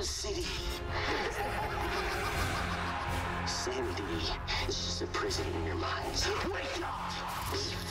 Gotham City. Sanity is just a prison in your minds. Wake up!